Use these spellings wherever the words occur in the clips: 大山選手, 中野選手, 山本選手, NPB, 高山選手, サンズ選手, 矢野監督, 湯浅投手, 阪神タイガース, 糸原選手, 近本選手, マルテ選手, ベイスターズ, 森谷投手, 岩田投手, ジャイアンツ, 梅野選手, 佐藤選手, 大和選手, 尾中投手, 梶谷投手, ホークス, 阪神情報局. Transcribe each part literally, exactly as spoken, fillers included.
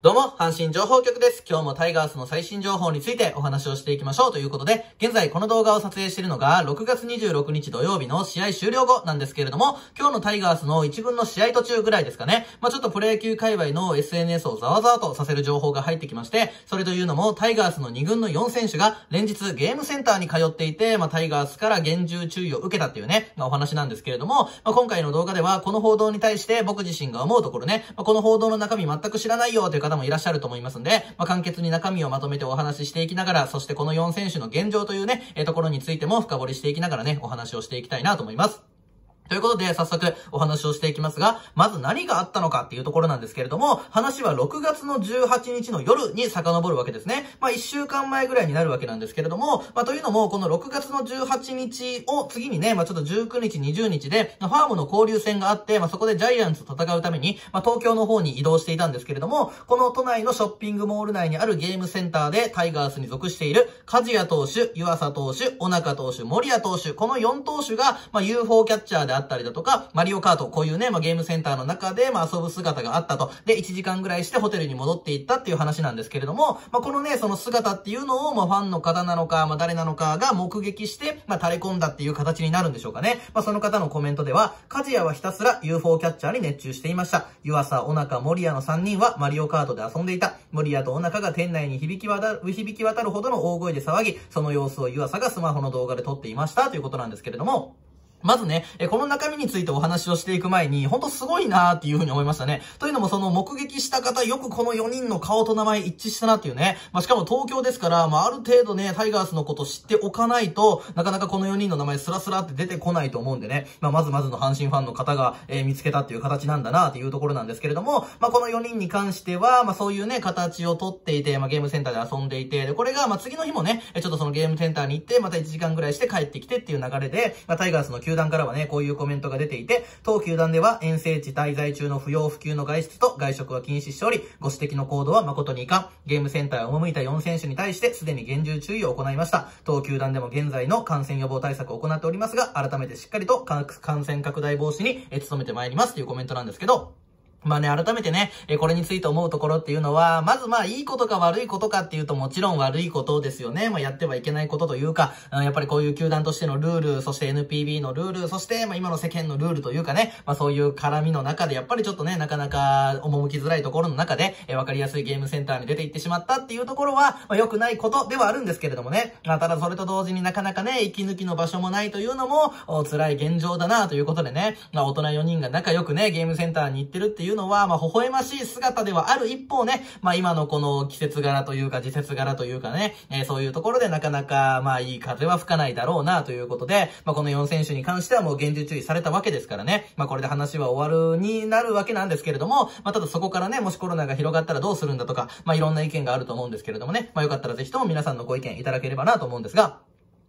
どうも、阪神情報局です。今日もタイガースの最新情報についてお話をしていきましょうということで、現在この動画を撮影しているのがろくがつにじゅうろくにち土曜日の試合終了後なんですけれども、今日のタイガースの一軍の試合途中ぐらいですかね、まぁ、あ、ちょっとプロ野球界隈の エスエヌエス をざわざわとさせる情報が入ってきまして、それというのもタイガースのにぐんのよんせんしゅが連日ゲームセンターに通っていて、まぁ、あ、タイガースから厳重注意を受けたっていうね、まあ、お話なんですけれども、まあ、今回の動画ではこの報道に対して僕自身が思うところね、まあ、この報道の中身全く知らないよという方もいらっしゃると思いますんで、まあ、簡潔に中身をまとめてお話ししていきながら、そしてこのよんせんしゅの現状というね、えー、ところについても深掘りしていきながらね、お話をしていきたいなと思います。ということで、早速お話をしていきますが、まず何があったのかっていうところなんですけれども、話はろくがつのじゅうはちにちの夜に遡るわけですね。まあいっしゅうかんまえぐらいになるわけなんですけれども、まあというのも、このろくがつのじゅうはちにちを次にね、まあちょっとじゅうくにち、にじゅうにちで、ファームの交流戦があって、まあそこでジャイアンツと戦うために、まあ東京の方に移動していたんですけれども、この都内のショッピングモール内にあるゲームセンターでタイガースに属している、梶谷投手、湯浅投手、尾中投手、森谷投手、このよんとうしゅが、まあ ユーフォー キャッチャーであったりだとか、マリオカート、こういうね、まあ、ゲームセンターの中で、まあ、遊ぶ姿があったと。で、いちじかんぐらいしてホテルに戻っていったっていう話なんですけれども、まあ、このね、その姿っていうのを、まあ、ファンの方なのか、まあ、誰なのかが目撃して、まあ、垂れ込んだっていう形になるんでしょうかね。まあ、その方のコメントでは、梶谷はひたすら ユーフォー キャッチャーに熱中していました。湯浅、尾中、森谷のさんにんはマリオカートで遊んでいた。森谷と尾中が店内に響き渡る、響き渡るほどの大声で騒ぎ、その様子を湯浅がスマホの動画で撮っていましたということなんですけれども、まずね、この中身についてお話をしていく前に、ほんとすごいなーっていうふうに思いましたね。というのもその目撃した方、よくこのよにんの顔と名前一致したなっていうね。まあ、しかも東京ですから、まあ、ある程度ね、タイガースのこと知っておかないと、なかなかこのよにんの名前スラスラって出てこないと思うんでね。まあ、まずまずの阪神ファンの方が、えー、見つけたっていう形なんだなーっていうところなんですけれども、まあ、このよにんに関しては、まあ、そういうね、形をとっていて、まあ、ゲームセンターで遊んでいて、で、これが、まあ、次の日もね、ちょっとそのゲームセンターに行って、またいちじかんぐらいして帰ってきてっていう流れで、まあ、タイガースの球団からはね、こういうコメントが出ていて、当球団では遠征地滞在中の不要不急の外出と外食は禁止しており、ご指摘の行動は誠に遺憾。ゲームセンターへ赴いたよんせんしゅに対してすでに厳重注意を行いました。当球団でも現在の感染予防対策を行っておりますが、改めてしっかりと感染拡大防止に努めてまいりますというコメントなんですけど、まあね、改めてね、え、これについて思うところっていうのは、まずまあ、いいことか悪いことかっていうと、もちろん悪いことですよね。まあ、やってはいけないことというか、うん、やっぱりこういう球団としてのルール、そして エヌピービー のルール、そして、まあ、今の世間のルールというかね、まあ、そういう絡みの中で、やっぱりちょっとね、なかなか、赴きづらいところの中で、え、わかりやすいゲームセンターに出て行ってしまったっていうところは、まあ、良くないことではあるんですけれどもね。まあ、ただそれと同時になかなかね、息抜きの場所もないというのも、辛い現状だなということでね、まあ、大人よにんが仲良くね、ゲームセンターに行ってるっていういうのは、まあ、微笑ましい姿ではある一方ね、まあ、今のこの季節柄というか、時節柄というかね、えー、そういうところでなかなか、まあ、いい風は吹かないだろうな、ということで、まあ、このよんせんしゅに関してはもう厳重注意されたわけですからね、まあ、これで話は終わるになるわけなんですけれども、まあ、ただそこからね、もしコロナが広がったらどうするんだとか、まあ、いろんな意見があると思うんですけれどもね、まあ、よかったらぜひとも皆さんのご意見いただければなと思うんですが、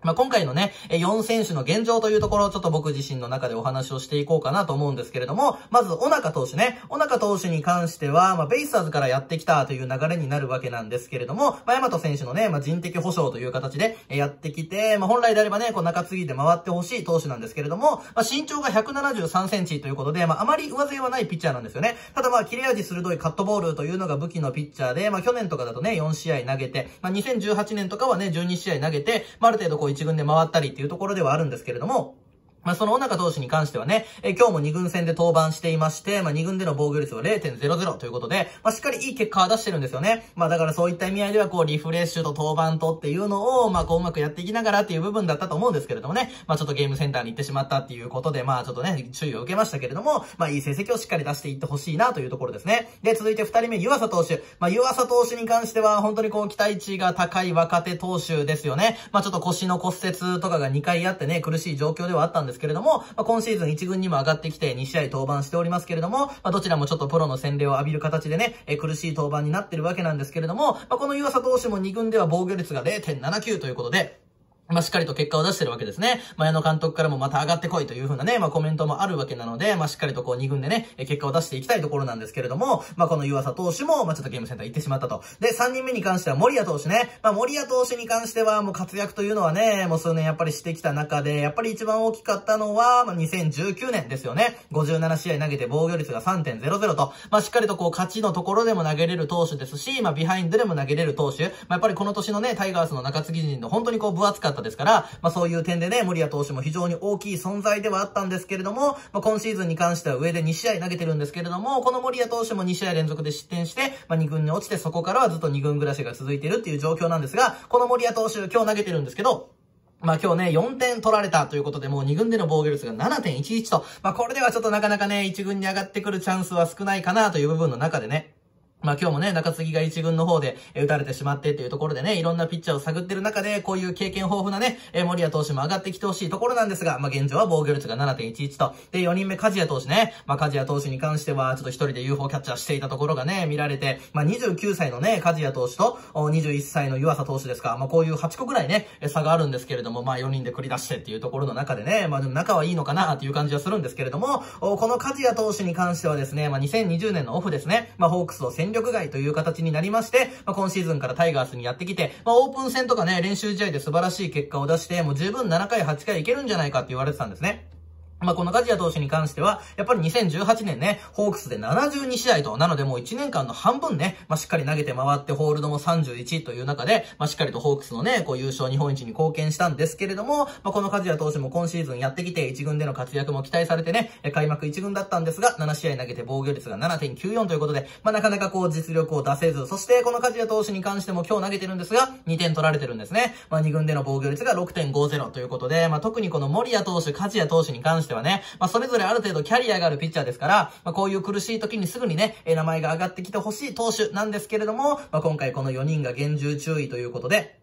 まあ、今回のね、よんせんしゅの現状というところをちょっと僕自身の中でお話をしていこうかなと思うんですけれども、まず、尾中投手ね。尾中投手に関しては、まあ、ベイスターズからやってきたという流れになるわけなんですけれども、まあ、大和選手のね、まあ、人的保障という形でやってきて、まあ、本来であればね、こう中継ぎで回ってほしい投手なんですけれども、まあ、身長がひゃくななじゅうさんセンチということで、まあ、あまり上背はないピッチャーなんですよね。ただまあ、切れ味鋭いカットボールというのが武器のピッチャーで、まあ、去年とかだとね、よんしあい投げて、まあ、にせんじゅうはちねんとかはね、じゅうにしあい投げて、まあ、ある程度こう一軍で回ったりっていうところではあるんですけれども、まあ、その尾中投手に関してはね、え、今日もにぐんせんで登板していまして、まあ、にぐんでの防御率は れいてんぜろぜろ ということで、まあ、しっかりいい結果は出してるんですよね。まあ、だからそういった意味合いでは、こう、リフレッシュと登板とっていうのを、まあ、こう、うまくやっていきながらっていう部分だったと思うんですけれどもね、まあ、ちょっとゲームセンターに行ってしまったっていうことで、まあ、ちょっとね、注意を受けましたけれども、まあ、いい成績をしっかり出していってほしいなというところですね。で、続いてふたりめ、湯浅投手。まあ、湯浅投手に関しては、本当にこう、期待値が高い若手投手ですよね。まあ、ちょっと腰の骨折とかがにかいあってね、苦しい状況ではあったんですですけれども、まあ、今シーズンいちぐんにも上がってきてにしあい登板しておりますけれども、まあ、どちらもちょっとプロの洗礼を浴びる形でね、え苦しい登板になってるわけなんですけれども、まあ、この湯浅投手もにぐんでは防御率が れいてんななきゅう ということで、まあ、しっかりと結果を出してるわけですね。まあ、矢野監督からもまた上がってこいというふうなね、まあ、コメントもあるわけなので、まあ、しっかりとこうに軍でね、結果を出していきたいところなんですけれども、まあ、この湯浅投手も、まあ、ちょっとゲームセンター行ってしまったと。で、さんにんめに関しては森谷投手ね。まあ、森谷投手に関しては、もう活躍というのはね、もう数年やっぱりしてきた中で、やっぱり一番大きかったのは、まあ、にせんじゅうきゅうねんですよね。ごじゅうななしあい投げて防御率が さんてんぜろぜろ と、まあ、しっかりとこう勝ちのところでも投げれる投手ですし、まあ、ビハインドでも投げれる投手。まあ、やっぱりこの年のね、タイガースの中継ぎ陣の本当にこう分厚かったですから、まあそういう点でね、森谷投手も非常に大きい存在ではあったんですけれども、まあ今シーズンに関しては上でにしあい投げてるんですけれども、この森谷投手もにしあい連続で失点して、まあに軍に落ちてそこからはずっとに軍暮らしが続いているっていう状況なんですが、この森谷投手今日投げてるんですけど、まあ今日ね、よんてん取られたということで、もうに軍での防御率が ななてんいちいち と、まあこれではちょっとなかなかね、いち軍に上がってくるチャンスは少ないかなという部分の中でね、まあ今日もね、中継ぎが一軍の方で打たれてしまってというところでね、いろんなピッチャーを探ってる中で、こういう経験豊富なね、森谷投手も上がってきてほしいところなんですが、まあ現状は防御率が ななてんいちいち と。で、よにんめ、梶谷投手ね。まあ梶谷投手に関しては、ちょっと一人で ユーフォー キャッチャーしていたところがね、見られて、まあにじゅうきゅうさいのね、梶谷投手と、にじゅういっさいの湯浅投手ですか。まあこういうはちこぐらいね、差があるんですけれども、まあよにんで繰り出してっていうところの中でね、まあでも仲はいいのかなっていう感じはするんですけれども、この梶谷投手に関してはですね、まあにせんにじゅうねんのオフですね、まあホークスを戦力外という形になりまして、まあ、今シーズンからタイガースにやってきて、まあ、オープン戦とかね、練習試合で素晴らしい結果を出して、もう十分ななかい、はちかいいけるんじゃないかって言われてたんですね。まあ、この梶谷投手に関しては、やっぱりにせんじゅうはちねんね、ホークスでななじゅうにしあいと、なのでもういちねんかんの半分ね、まあ、しっかり投げて回ってホールドもさんじゅういちという中で、まあ、しっかりとホークスのね、こう優勝日本一に貢献したんですけれども、まあ、この梶谷投手も今シーズンやってきて、いち軍での活躍も期待されてね、開幕いち軍だったんですが、ななしあい投げて防御率が ななてんきゅうよん ということで、まあ、なかなかこう実力を出せず、そしてこの梶谷投手に関しても今日投げてるんですが、にてん取られてるんですね。まあ、に軍での防御率が ろくてんごぜろ ということで、まあ、特にこの森谷投手、梶谷投手に関してはね、まあ、それぞれある程度キャリアがあるピッチャーですから、まあ、こういう苦しい時にすぐにね、名前が上がってきてほしい投手なんですけれども、まあ、今回このよにんが厳重注意ということで、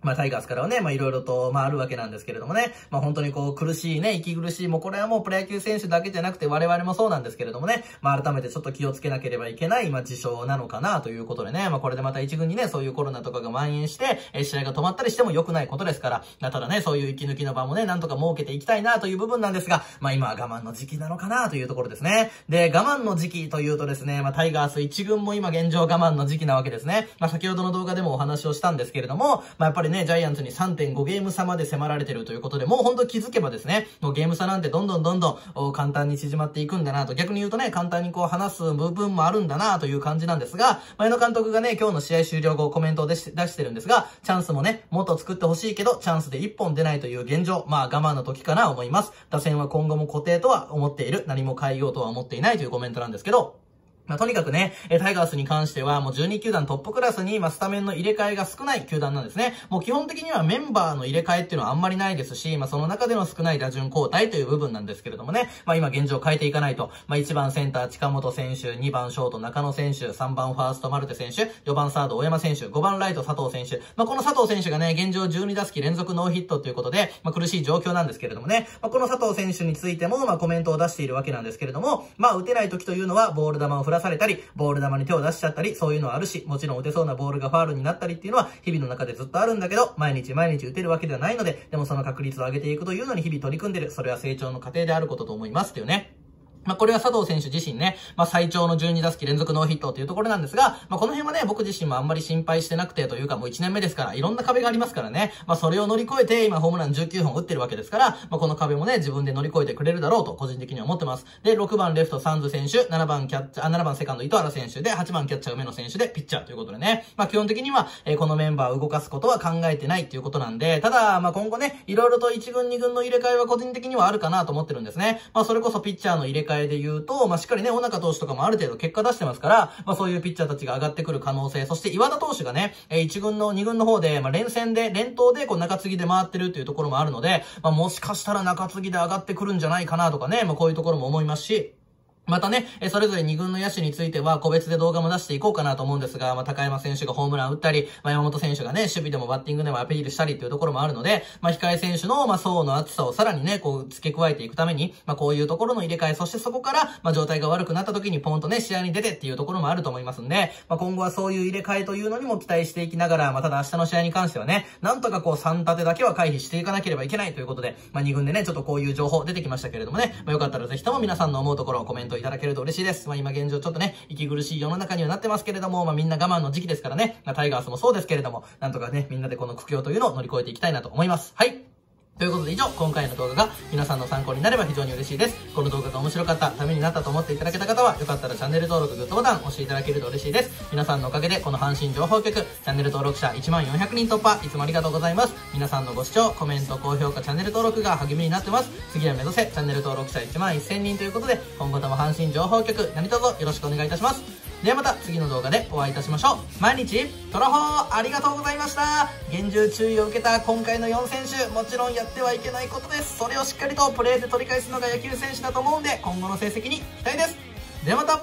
まあ、タイガースからはね、まあ、いろいろと、まあ、あるわけなんですけれどもね、まあ、本当にこう、苦しいね、息苦しい、もうこれはもうプロ野球選手だけじゃなくて我々もそうなんですけれどもね、まあ、改めてちょっと気をつけなければいけない、まあ、事象なのかなということでね、まあ、これでまた一軍にね、そういうコロナとかが蔓延して、え、試合が止まったりしても良くないことですから、まあ、ただね、そういう息抜きの場もね、なんとか設けていきたいなという部分なんですが、まあ、今は我慢の時期なのかなというところですね。で、我慢の時期というとですね、まあ、タイガース一軍も今現状我慢の時期なわけですね。まあ、先ほどの動画でもお話をしたんですけれども、まあ、やっぱりね、ジャイアンツに さんてんごゲームさまで迫られてるということで、もうほんと気づけばですね、もうゲーム差なんてどんどんどんどん簡単に縮まっていくんだなと、逆に言うとね、簡単にこう話す部分もあるんだなという感じなんですが、前の監督がね、今日の試合終了後コメントを出し、出してるんですが、チャンスもね、もっと作ってほしいけど、チャンスでいっぽん出ないという現状、まあ我慢の時かなと思います。打線は今後も固定とは思っている。何も変えようとは思っていないというコメントなんですけど、まあ、とにかくね、タイガースに関してはもうじゅうにきゅうだんトップクラスに、まあ、スタメンの入れ替えが少ない球団なんですね。もう基本的にはメンバーの入れ替えっていうのはあんまりないですし、まあ、その中での少ない打順交代という部分なんですけれどもね、まあ、今現状変えていかないと、まあ、いちばんセンター近本選手、にばんショート中野選手、さんばんファーストマルテ選手、よんばんサード大山選手、ごばんライト佐藤選手。まあ、この佐藤選手がね、現状じゅうにだすき連続ノーヒットということで、まあ、苦しい状況なんですけれどもね、まあ、この佐藤選手についても、まあ、コメントを出しているわけなんですけれども、まあ、打てない時というのはボール球を振らされたり、ボール球に手を出しちゃったり、そういうのはあるし、もちろん打てそうなボールがファウルになったりっていうのは日々の中でずっとあるんだけど、毎日毎日打てるわけではないので、でもその確率を上げていくというのに日々取り組んでる。それは成長の過程であることと思いますっていうね。まあ、これは佐藤選手自身ね、まあ、最長のじゅうにだすき連続ノーヒットというところなんですが、まあ、この辺はね、僕自身もあんまり心配してなくてというか、もういちねんめですから、いろんな壁がありますからね、まあ、それを乗り越えて、今ホームランじゅうきゅうほん打ってるわけですから、まあ、この壁もね、自分で乗り越えてくれるだろうと、個人的には思ってます。で、ろくばんレフトサンズ選手、ななばんキャッチャー、ななばんセカンド糸原選手で、はちばんキャッチャー梅野選手で、ピッチャーということでね、まあ、基本的には、えー、このメンバーを動かすことは考えてないということなんで、ただ、まあ、今後ね、いろいろといち軍に軍の入れ替えは個人的にはあるかなと思ってるんですね。まあ、それこそピッチャーの入れ替えで言うと、まあ、しっかりね、尾中投手とかもある程度結果出してますから、まあ、そういうピッチャーたちが上がってくる可能性、そして岩田投手がね、いち軍のに軍の方で、まあ、連戦で、連投で、こう、中継ぎで回ってるというところもあるので、まあ、もしかしたら中継ぎで上がってくるんじゃないかなとかね、まあ、こういうところも思いますし、またね、それぞれに軍の野手については個別で動画も出していこうかなと思うんですが、まあ、高山選手がホームラン打ったり、まあ、山本選手がね、守備でもバッティングでもアピールしたりというところもあるので、まあ、控え選手の、まあ、層の厚さをさらにね、こう、付け加えていくために、まあ、こういうところの入れ替え、そしてそこから、まあ、状態が悪くなった時にポンとね、試合に出てっていうところもあると思いますんで、まあ、今後はそういう入れ替えというのにも期待していきながら、まあ、ただ明日の試合に関してはね、なんとかこう、さん立てだけは回避していかなければいけないということで、まあ、に軍でね、ちょっとこういう情報出てきましたけれどもね、まあ、よかったらぜひとも皆さんの思うところをコメントいただけると嬉しいです。まあ今現状ちょっとね、息苦しい世の中にはなってますけれども、まあみんな我慢の時期ですからね、まあタイガースもそうですけれども、なんとかね、みんなでこの苦境というのを乗り越えていきたいなと思います。はい。ということで以上、今回の動画が皆さんの参考になれば非常に嬉しいです。この動画が面白かった、ためになったと思っていただけた方は、よかったらチャンネル登録、グッドボタン押していただけると嬉しいです。皆さんのおかげでこの阪神情報局、チャンネル登録者いちまんよんひゃくにん突破、いつもありがとうございます。皆さんのご視聴、コメント、高評価、チャンネル登録が励みになってます。次は目指せ、チャンネル登録者いちまんせんにんということで、今後とも阪神情報局、何卒よろしくお願いいたします。ではまた次の動画でお会いいたしましょう。毎日、トラホーありがとうございました。厳重注意を受けた今回のよんせん手、もちろんやってはいけないことです。それをしっかりとプレーで取り返すのが野球選手だと思うんで、今後の成績に期待です。ではまた。